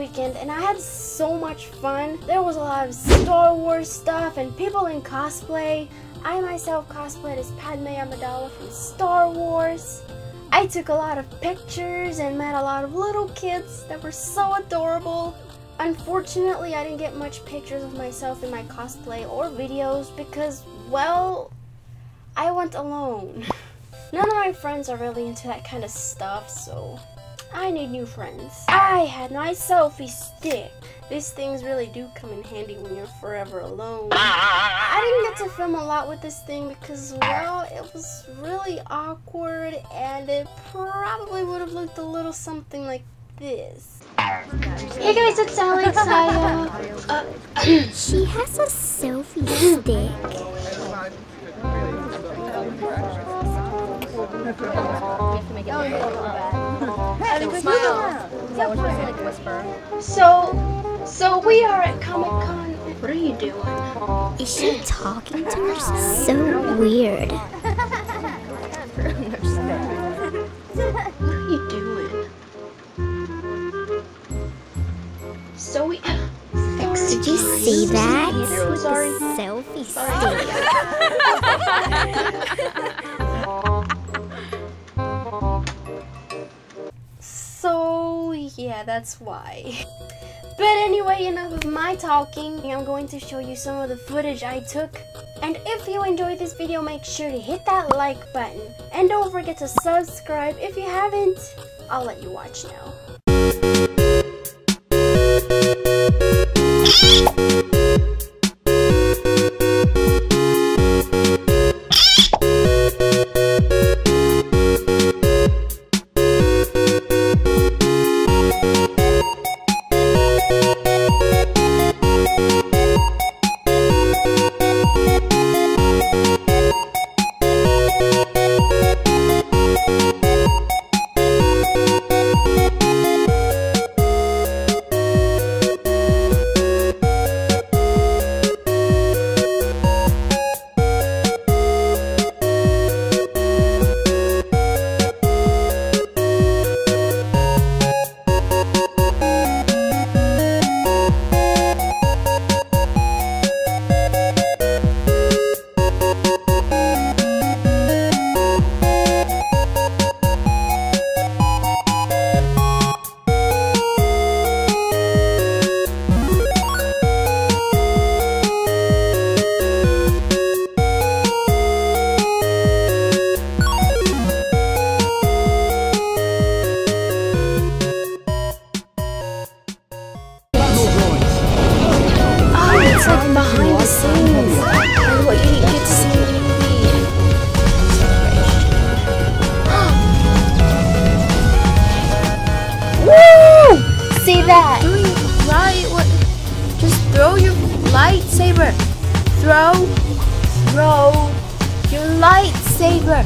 weekend and I had so much fun. There was a lot of Star Wars stuff and people in cosplay. I myself cosplayed as Padme Amidala from Star Wars. I took a lot of pictures and met a lot of little kids that were so adorable. Unfortunately, I didn't get much pictures of myself in my cosplay or videos because, well, I went alone. None of my friends are really into that kind of stuff, so I need new friends. I had my selfie stick. These things really do come in handy when you're forever alone. I didn't get to film a lot with this thing because, well, it was really awkward and it probably would have looked a little something like this. Hey guys, it's Alex. She has a selfie stick. So we are at Comic Con. What are you doing? Is she talking to herself? So weird. What are you doing? So we. Did you see that? Selfie stick. So yeah, that's why. But anyway, enough of my talking. I'm going to show you some of the footage I took. And if you enjoyed this video, make sure to hit that like button. And don't forget to subscribe if you haven't. I'll let you watch now. Throw your lightsaber.